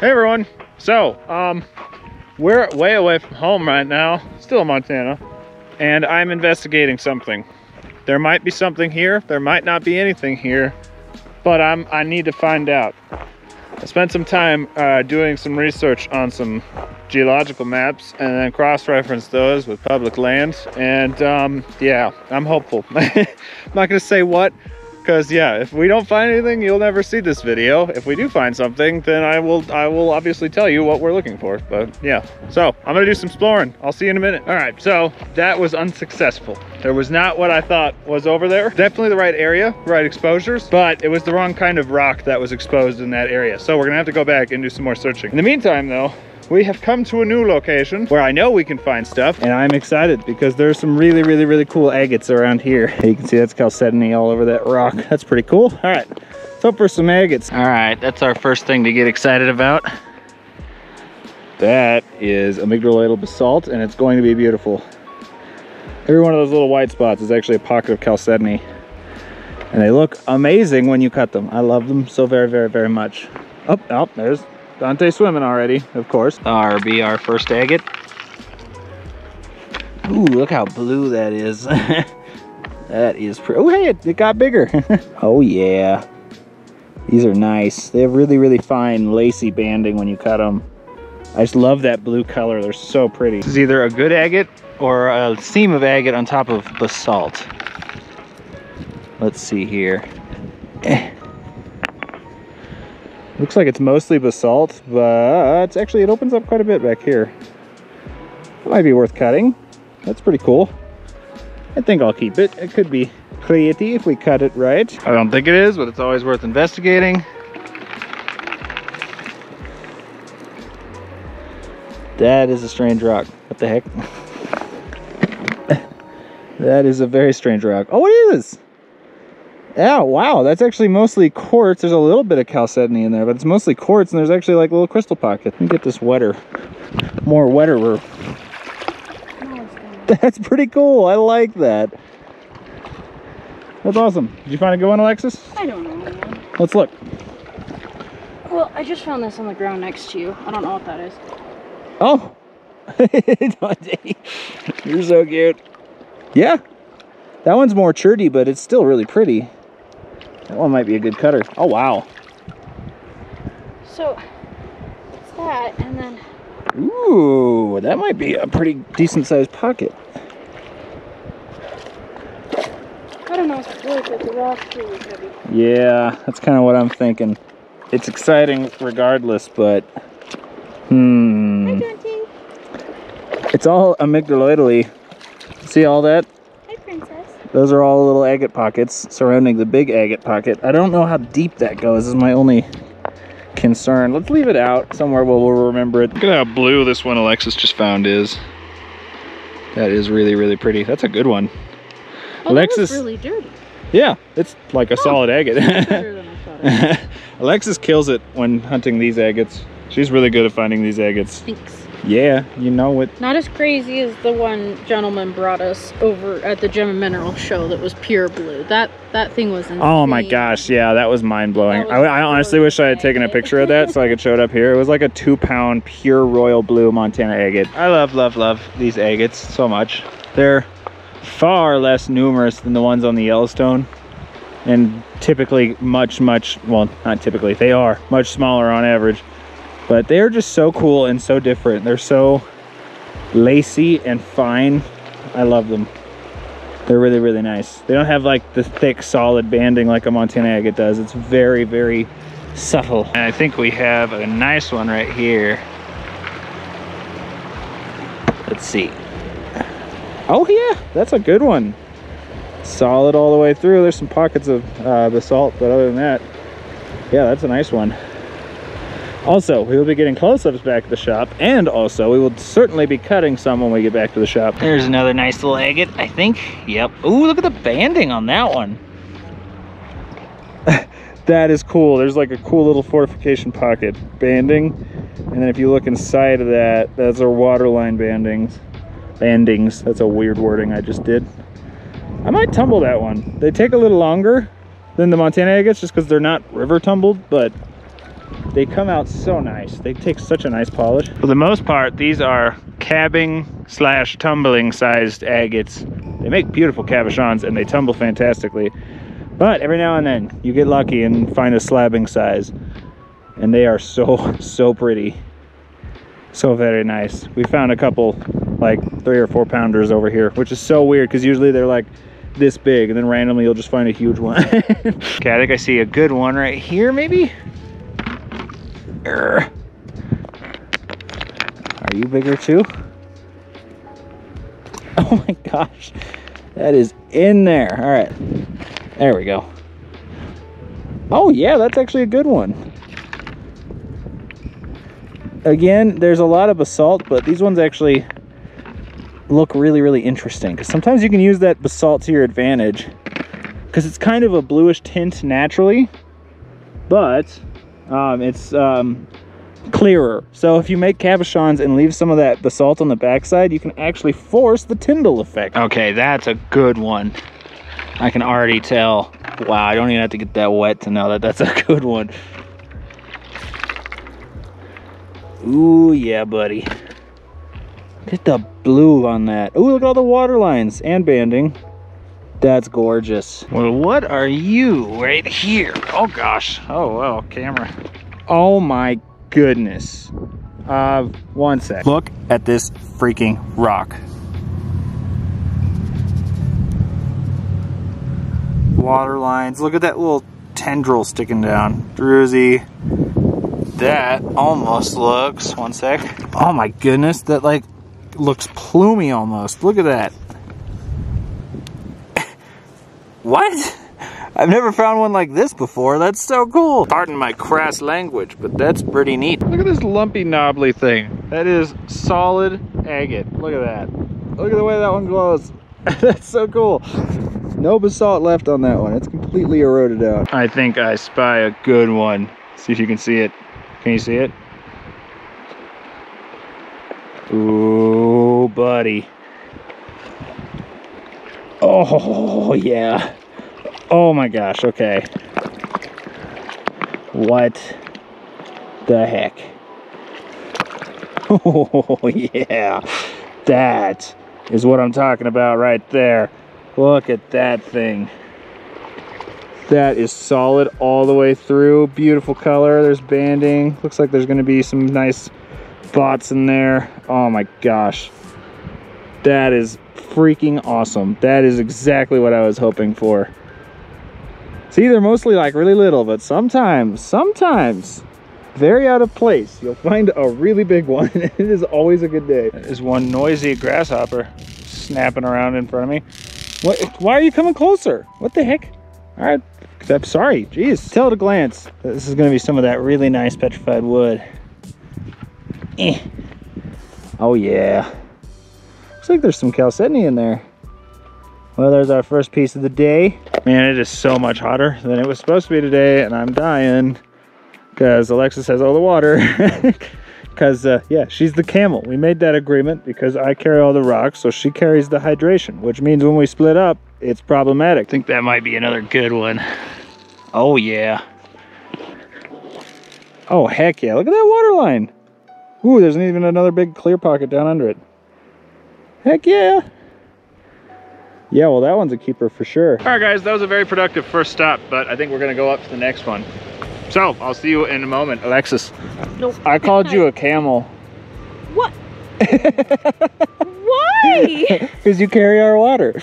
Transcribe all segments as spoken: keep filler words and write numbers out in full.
Hey everyone, so um, we're way away from home right now, still in Montana, and I'm investigating something. There might be something here, there might not be anything here, but I'm, I need to find out. I spent some time uh, doing some research on some geological maps and then cross-referenced those with public land, and um, yeah, I'm hopeful. I'm not gonna say what, because yeah, if we don't find anything, you'll never see this video. If we do find something, then I will I will obviously tell you what we're looking for. But yeah, so I'm gonna do some exploring. I'll see you in a minute. All right, so that was unsuccessful. There was not what I thought was over there. Definitely the right area, right exposures, but it was the wrong kind of rock that was exposed in that area. So we're gonna have to go back and do some more searching. In the meantime though, we have come to a new location where I know we can find stuff, and I'm excited because there's some really, really, really cool agates around here. You can see that's chalcedony all over that rock. That's pretty cool. All right, let's hope for some agates. All right, that's our first thing to get excited about. That is amygdaloidal basalt, and it's going to be beautiful. Every one of those little white spots is actually a pocket of chalcedony, and they look amazing when you cut them. I love them so very, very, very much. Oh, oh, there's Dante swimming already, of course. That'll be our first agate. Ooh, look how blue that is. That is pretty. Oh, hey, it, it got bigger. Oh, yeah. These are nice. They have really, really fine lacy banding when you cut them. I just love that blue color. They're so pretty. This is either a good agate or a seam of agate on top of basalt. Let's see here. Eh. Looks like it's mostly basalt, but it's actually, it opens up quite a bit back here. It might be worth cutting. That's pretty cool. I think I'll keep it. It could be clayey if we cut it right. I don't think it is, but it's always worth investigating. That is a strange rock. What the heck? That is a very strange rock. Oh, it is! Yeah, wow, that's actually mostly quartz. There's a little bit of chalcedony in there, but it's mostly quartz, and there's actually like a little crystal pocket. Let me get this wetter. More wetter roof. That's pretty cool. I like that. That's awesome. Did you find a good one, Alexis? I don't know. Man. Let's look. Well, I just found this on the ground next to you. I don't know what that is. Oh! You're so cute. Yeah. That one's more churdy, but it's still really pretty. That one might be a good cutter. Oh, wow. So, it's that, and then... Ooh, that might be a pretty decent-sized pocket. I don't know if it's good, but the rock too is heavy. Yeah, that's kind of what I'm thinking. It's exciting regardless, but... Hmm. Hi, Dante. It's all amygdaloidally. See all that? Hi, Princess. Those are all little agate pockets surrounding the big agate pocket. I don't know how deep that goes, is my only concern. Let's leave it out somewhere where we'll remember it. Look at how blue this one Alexis just found is. That is really, really pretty. That's a good one. Oh, Alexis, that was really dirty. Yeah, it's like a oh, solid agate. Better than I thought it was. Alexis kills it when hunting these agates. She's really good at finding these agates. Thanks. Yeah, you know it. Not as crazy as the one gentleman brought us over at the Gem and Mineral show that was pure blue. That that thing was insane. Oh my gosh, yeah, that was mind-blowing. I, I honestly wish I had taken a picture of that so I could show it up here. It was like a two-pound pure royal blue Montana agate. I love, love, love these agates so much. They're far less numerous than the ones on the Yellowstone. And typically much, much, well, not typically, they are much smaller on average. But they're just so cool and so different. They're so lacy and fine. I love them. They're really, really nice. They don't have like the thick, solid banding like a Montana agate does. It's very, very subtle. And I think we have a nice one right here. Let's see. Oh yeah, that's a good one. Solid all the way through. There's some pockets of uh, basalt, but other than that, yeah, that's a nice one. Also, we will be getting close-ups back at the shop, and also we will certainly be cutting some when we get back to the shop. There's another nice little agate, I think. Yep. Ooh, look at the banding on that one. That is cool. There's like a cool little fortification pocket banding, and then if you look inside of that, that's our waterline bandings. Bandings. That's a weird wording I just did. I might tumble that one. They take a little longer than the Montana agates just because they're not river tumbled, but They come out so nice. They take such a nice polish. For the most part, these are cabbing slash tumbling sized agates. They make beautiful cabochons and they tumble fantastically. But every now and then you get lucky and find a slabbing size. And they are so, so pretty. So very nice. We found a couple like three or four pounders over here, which is so weird because usually they're like this big and then randomly you'll just find a huge one. Okay, I think I see a good one right here maybe. Are you bigger too? Oh my gosh, that is in there. All right, there we go. Oh yeah, that's actually a good one. Again, there's a lot of basalt, but these ones actually look really, really interesting because sometimes you can use that basalt to your advantage because it's kind of a bluish tint naturally, but Um, it's um, clearer. So if you make cabochons and leave some of that basalt on the backside, you can actually force the Tyndall effect. Okay, that's a good one. I can already tell. Wow, I don't even have to get that wet to know that that's a good one. Ooh, yeah, buddy. Look at the blue on that. Ooh, look at all the water lines and banding. That's gorgeous. Well, what are you right here? Oh gosh. Oh, well, camera. Oh my goodness. Uh, one sec. Look at this freaking rock. Water lines. Look at that little tendril sticking down. Druzy. That almost looks, one sec. Oh my goodness. That like looks plumy almost. Look at that. What? I've never found one like this before. That's so cool. Pardon my crass language, but that's pretty neat. Look at this lumpy, knobbly thing. That is solid agate. Look at that. Look at the way that one glows. That's so cool. No basalt left on that one. It's completely eroded out. I think I spy a good one. See if you can see it. Can you see it? Ooh, buddy. Oh yeah, oh my gosh. Okay, what the heck. Oh yeah, that is what I'm talking about right there. Look at that thing. That is solid all the way through. Beautiful color. There's banding. Looks like there's going to be some nice spots in there. Oh my gosh, that is freaking awesome. That is exactly what I was hoping for. See, they're mostly like really little, but sometimes, sometimes, very out of place, you'll find a really big one. It is always a good day. There's one noisy grasshopper snapping around in front of me. What? Why are you coming closer? What the heck? All right, I'm sorry, jeez. Tell at a glance that this is gonna be some of that really nice petrified wood. Eh. Oh yeah. Looks like there's some chalcedony in there. Well, there's our first piece of the day. Man, it is so much hotter than it was supposed to be today, and I'm dying because Alexis has all the water. Because, uh, yeah, she's the camel. We made that agreement because I carry all the rocks, so she carries the hydration, which means when we split up, it's problematic. I think that might be another good one. Oh, yeah. Oh, heck yeah. Look at that water line. Ooh, there's even another big clear pocket down under it. Heck yeah. Yeah, well, that one's a keeper for sure. All right, guys, that was a very productive first stop, but I think we're going to go up to the next one. So I'll see you in a moment. Alexis, nope. I called you a camel. What? Why? Because you carry our water.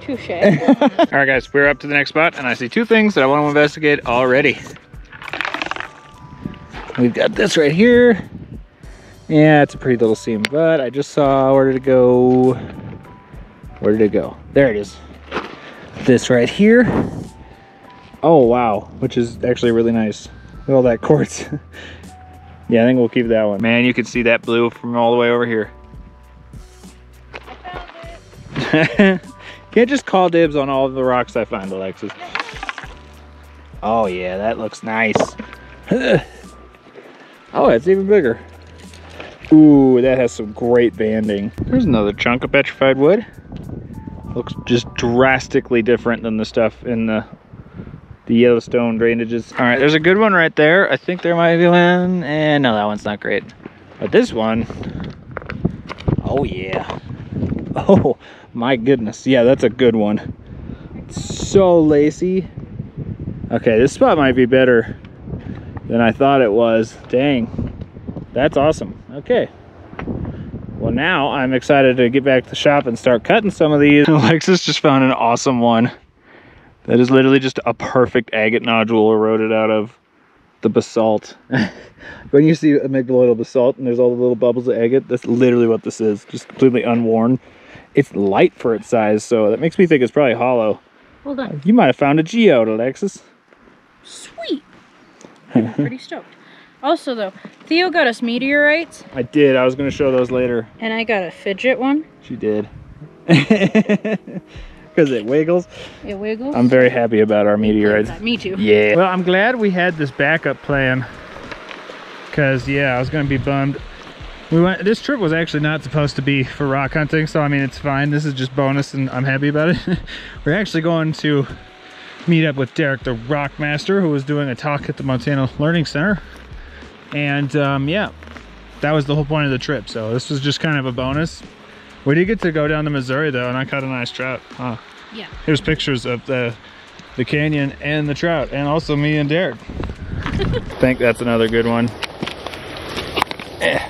Touche. All right, guys, we're up to the next spot, and I see two things that I want to investigate already. We've got this right here. Yeah, it's a pretty little seam, but I just saw where did it go? Where did it go? There it is. This right here. Oh, wow. Which is actually really nice. With all that quartz. Yeah, I think we'll keep that one. Man, you can see that blue from all the way over here. I found it. Can't just call dibs on all of the rocks I find, Alexis. Oh, yeah, that looks nice. Oh, it's even bigger. Ooh, that has some great banding. There's another chunk of petrified wood. Looks just drastically different than the stuff in the the Yellowstone drainages. All right, there's a good one right there. I think there might be one, and no, that one's not great. But this one, oh yeah. Oh my goodness, yeah, that's a good one. It's so lacy. Okay, this spot might be better than I thought it was. Dang, that's awesome. Okay, well now I'm excited to get back to the shop and start cutting some of these. Alexis just found an awesome one. That is literally just a perfect agate nodule eroded out of the basalt. When you see amygdaloidal basalt and there's all the little bubbles of agate, that's literally what this is, just completely unworn. It's light for its size, so that makes me think it's probably hollow. Hold on. You might have found a geode, Alexis. Sweet. I'm pretty stoked. Also though, Theo got us meteorites. I did. I was going to show those later. And I got a fidget one. She did. Because it wiggles. It wiggles. I'm very happy about our meteorites. Me too. Yeah. Well, I'm glad we had this backup plan. Because, yeah, I was going to be bummed. We went. This trip was actually not supposed to be for rock hunting. So, I mean, it's fine. This is just bonus and I'm happy about it. We're actually going to meet up with Derek, the rock master, who was doing a talk at the Montana Learning Center. And, um, yeah, that was the whole point of the trip. So this was just kind of a bonus. We did get to go down to Missouri though, and I caught a nice trout. Huh. Yeah. Here's pictures of the the canyon and the trout, and also me and Derek. I think that's another good one. Yeah.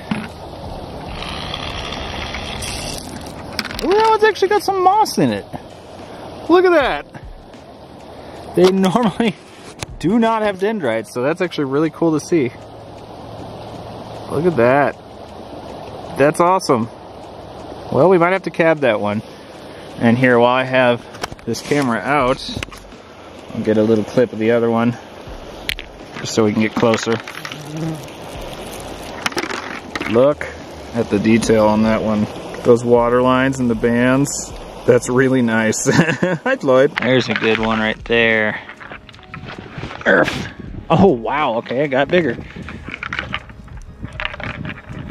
Ooh, that one's actually got some moss in it. Look at that. They normally do not have dendrites, so that's actually really cool to see. Look at that. That's awesome. Well, we might have to cab that one. And here, while I have this camera out, I'll get a little clip of the other one, just so we can get closer. Look at the detail on that one. Those water lines and the bands, that's really nice. Hi, Floyd. There's a good one right there. Earth. Oh, wow, okay, I got bigger.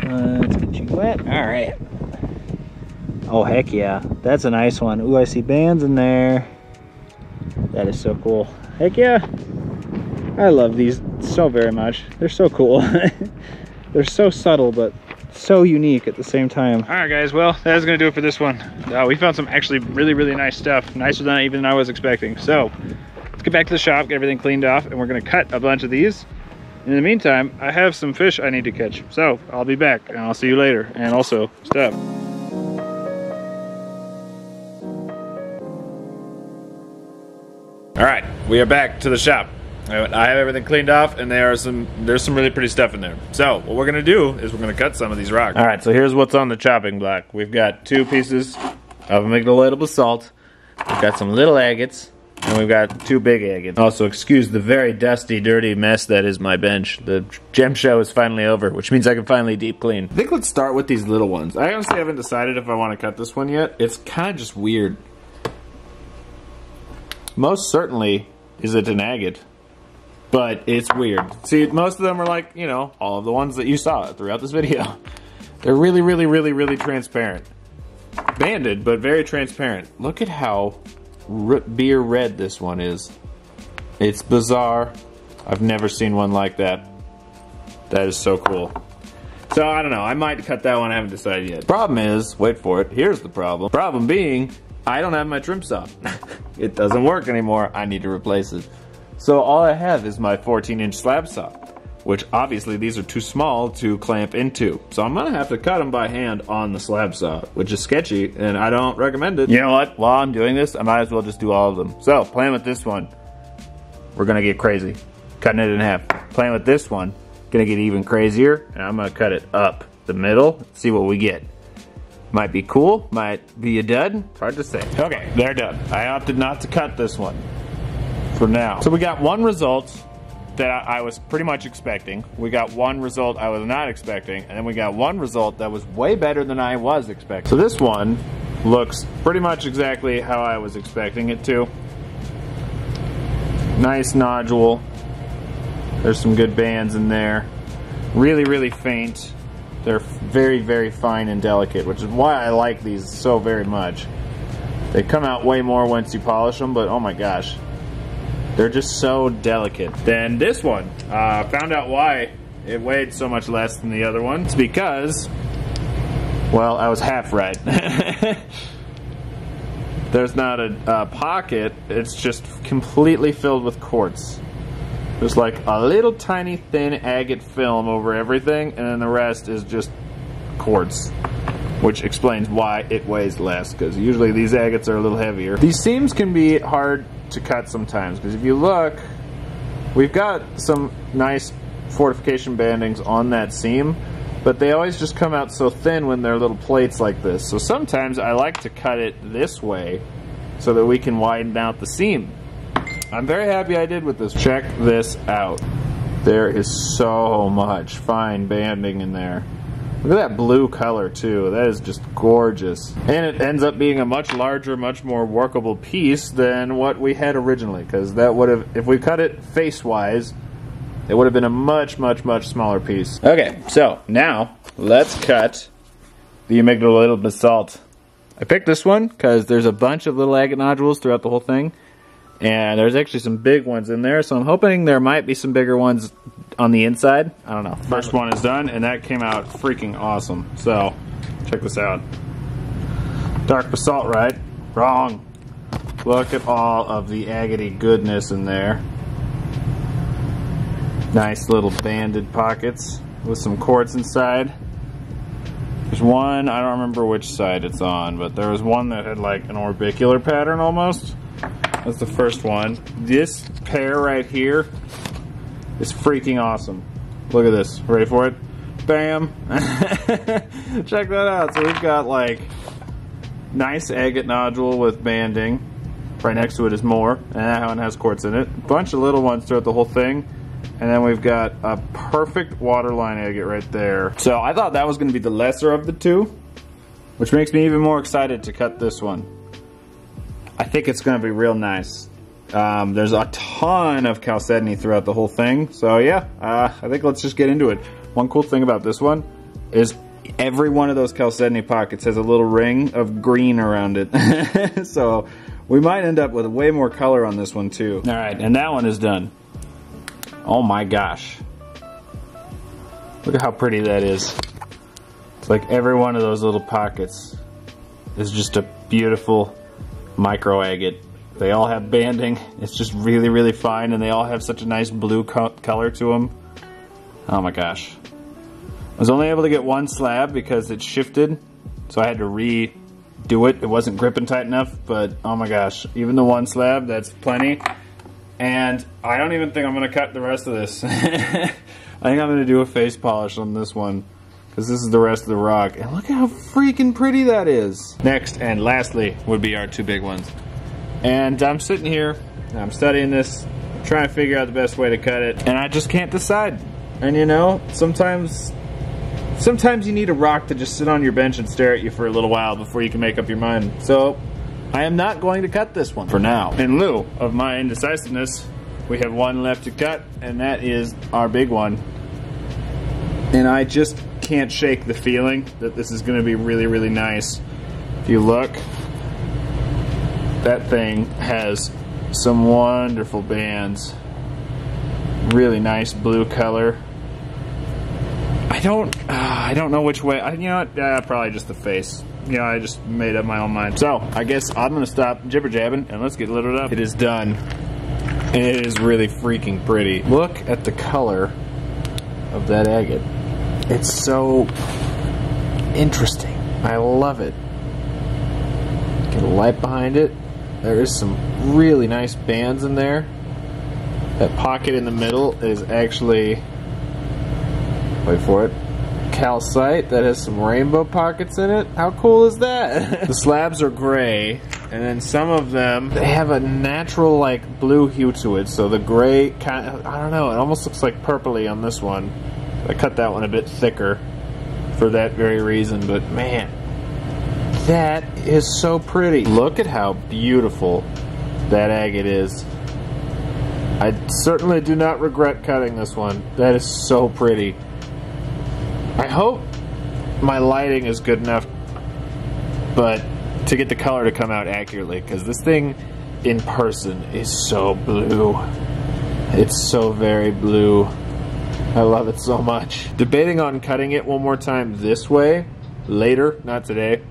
Let's get you wet, all right. Oh, heck yeah. That's a nice one. Ooh, I see bands in there. That is so cool. Heck yeah. I love these so very much. They're so cool. They're so subtle, but so unique at the same time. All right, guys. Well, that is going to do it for this one. Uh, we found some actually really, really nice stuff. Nicer than even I was expecting. So let's get back to the shop, get everything cleaned off, and we're going to cut a bunch of these. In the meantime, I have some fish I need to catch. So I'll be back, and I'll see you later. And also, stop. All right, we are back to the shop. I have everything cleaned off, and there are some. There's some really pretty stuff in there. So what we're gonna do is we're gonna cut some of these rocks. All right, so here's what's on the chopping block. We've got two pieces of amygdaloidal basalt. We've got some little agates, and we've got two big agates. Also, excuse the very dusty, dirty mess that is my bench. The gem show is finally over, which means I can finally deep clean. I think let's start with these little ones. I honestly haven't decided if I want to cut this one yet. It's kind of just weird. Most certainly is it an agate, but it's weird. See, most of them are like, you know, all of the ones that you saw throughout this video. They're really, really, really, really transparent. Banded, but very transparent. Look at how beer red this one is. It's bizarre. I've never seen one like that. That is so cool. So, I don't know. I might cut that one. I haven't decided yet. Problem is, wait for it. Here's the problem. Problem being, I don't have my trim stop. It doesn't work anymore. I need to replace it. So all I have is my fourteen inch slab saw, which obviously these are too small to clamp into. So I'm gonna have to cut them by hand on the slab saw, which is sketchy and I don't recommend it. You know what? While I'm doing this, I might as well just do all of them. So playing with this one, we're gonna get crazy. Cutting it in half. Playing with this one, gonna get even crazier, and I'm gonna cut it up the middle, see what we get. Might be cool, might be a dud, hard to say. Okay, they're done. I opted not to cut this one for now. So we got one result that I was pretty much expecting. We got one result I was not expecting, and then we got one result that was way better than I was expecting. So this one looks pretty much exactly how I was expecting it to. Nice nodule. There's some good bands in there. Really, really faint. They're very, very fine and delicate, which is why I like these so very much. They come out way more once you polish them, but oh my gosh. They're just so delicate. Then this one, uh, found out why it weighed so much less than the other one. It's because, well, I was half right. There's not a uh, pocket, it's just completely filled with quartz. There's like a little tiny thin agate film over everything, and then the rest is just quartz, which explains why it weighs less, because usually these agates are a little heavier. These seams can be hard to cut sometimes, because if you look, we've got some nice fortification bandings on that seam, but they always just come out so thin when they're little plates like this. So sometimes I like to cut it this way so that we can widen out the seam. I'm very happy I did with this. Check this out. There is so much fine banding in there. Look at that blue color too, that is just gorgeous. And it ends up being a much larger, much more workable piece than what we had originally, because that would have, if we cut it face-wise, it would have been a much, much, much smaller piece. Okay, so now let's cut the amygdaloidal basalt. I picked this one because there's a bunch of little agate nodules throughout the whole thing, and there's actually some big ones in there, so I'm hoping there might be some bigger ones on the inside. I don't know. First one is done, and that came out freaking awesome. So, check this out. Dark basalt, right? Wrong. Look at all of the agatey goodness in there. Nice little banded pockets with some quartz inside. There's one, I don't remember which side it's on, but there was one that had like an orbicular pattern almost. That's the first one. This pair right here is freaking awesome. Look at this. Ready for it? Bam! Check that out. So we've got like nice agate nodule with banding. Right next to it is more, and that one has quartz in it. Bunch of little ones throughout the whole thing. And then we've got a perfect waterline agate right there. So I thought that was going to be the lesser of the two, which makes me even more excited to cut this one. I think it's going to be real nice. Um, there's a ton of chalcedony throughout the whole thing. So yeah, uh, I think let's just get into it. One cool thing about this one is every one of those chalcedony pockets has a little ring of green around it. So we might end up with way more color on this one too. All right, and that one is done. Oh my gosh. Look at how pretty that is. It's like every one of those little pockets is just a beautiful micro agate. They all have banding. It's just really, really fine, and they all have such a nice blue co color to them. Oh my gosh. I was only able to get one slab because it shifted, so I had to redo it. It wasn't gripping tight enough, but oh my gosh. Even the one slab, that's plenty. And I don't even think I'm going to cut the rest of this. I think I'm going to do a face polish on this one, because this is the rest of the rock. And look at how freaking pretty that is. Next and lastly would be our two big ones. And I'm sitting here, and I'm studying this, trying to figure out the best way to cut it. And I just can't decide. And you know, sometimes, sometimes you need a rock to just sit on your bench and stare at you for a little while before you can make up your mind. So I am not going to cut this one for now. In lieu of my indecisiveness, we have one left to cut, and that is our big one. And I just can't shake the feeling that this is going to be really, really nice. If you look, that thing has some wonderful bands. Really nice blue color. I don't, uh, I don't know which way. I, you know what? Uh, probably just the face. You know, I just made up my own mind. So, I guess I'm gonna stop jibber-jabbing and let's get littered up. It is done. And it is really freaking pretty. Look at the color of that agate. It's so interesting. I love it. Get a light behind it. There is some really nice bands in there. That pocket in the middle is actually, wait for it, calcite that has some rainbow pockets in it. How cool is that? The slabs are gray, and then some of them, they have a natural like blue hue to it, so the gray kind of, I don't know, it almost looks like purpley on this one. I cut that one a bit thicker for that very reason, but man, that is so pretty. Look at how beautiful that agate is. I certainly do not regret cutting this one. That is so pretty. I hope my lighting is good enough, but to get the color to come out accurately, because this thing in person is so blue. It's so very blue. I love it so much. Debating on cutting it one more time this way later, not today,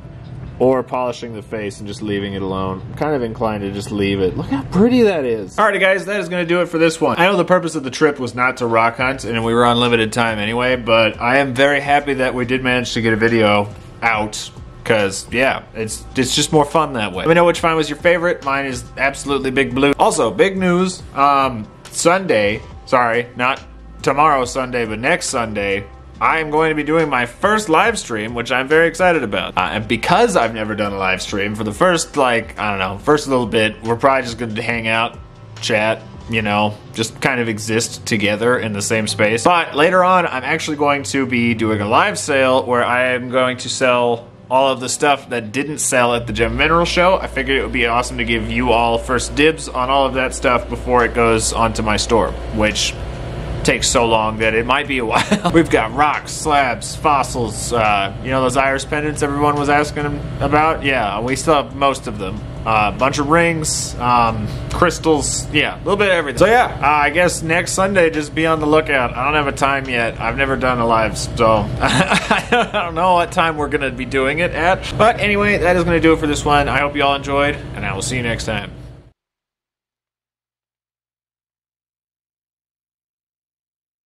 or polishing the face and just leaving it alone. I'm kind of inclined to just leave it. Look how pretty that is. Alrighty guys, that is gonna do it for this one. I know the purpose of the trip was not to rock hunt and we were on limited time anyway, but I am very happy that we did manage to get a video out. Because, yeah, it's it's just more fun that way. Let me know which find was your favorite. Mine is absolutely Big Blue. Also, big news, um, Sunday, sorry, not tomorrow Sunday, but next Sunday, I am going to be doing my first live stream, which I'm very excited about. Uh, and because I've never done a live stream, for the first, like, I don't know, first little bit, we're probably just going to hang out, chat, you know, just kind of exist together in the same space. But later on, I'm actually going to be doing a live sale where I am going to sell all of the stuff that didn't sell at the Gem and Mineral show. I figured it would be awesome to give you all first dibs on all of that stuff before it goes onto my store, which takes so long that it might be a while. We've got rocks, slabs, fossils, uh, you know those iris pendants everyone was asking about? Yeah, we still have most of them. A uh, bunch of rings, um, crystals, yeah, a little bit of everything. So yeah, uh, I guess next Sunday, just be on the lookout. I don't have a time yet. I've never done a live, so I don't know what time we're gonna be doing it at. But anyway, that is gonna do it for this one. I hope you all enjoyed, and I will see you next time.